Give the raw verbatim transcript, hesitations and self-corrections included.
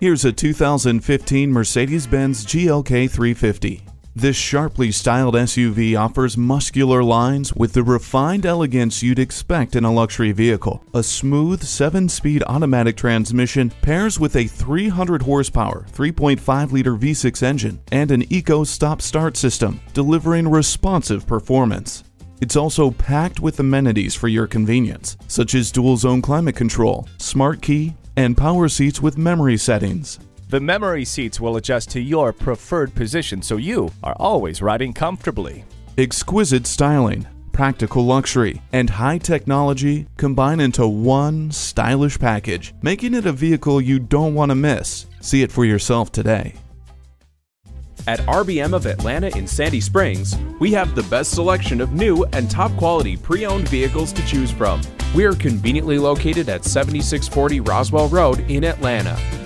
Here's a two thousand fifteen Mercedes-Benz G L K three fifty. This sharply styled S U V offers muscular lines with the refined elegance you'd expect in a luxury vehicle. A smooth seven-speed automatic transmission pairs with a three hundred horsepower, three point five liter V six engine and an eco stop-start system, delivering responsive performance. It's also packed with amenities for your convenience, such as dual-zone climate control, smart key, and power seats with memory settings. The memory seats will adjust to your preferred position so you are always riding comfortably. Exquisite styling, practical luxury, and high technology combine into one stylish package, making it a vehicle you don't want to miss. See it for yourself today. At R B M of Atlanta in Sandy Springs, we have the best selection of new and top-quality pre-owned vehicles to choose from. We are conveniently located at seventy-six forty Roswell Road in Atlanta.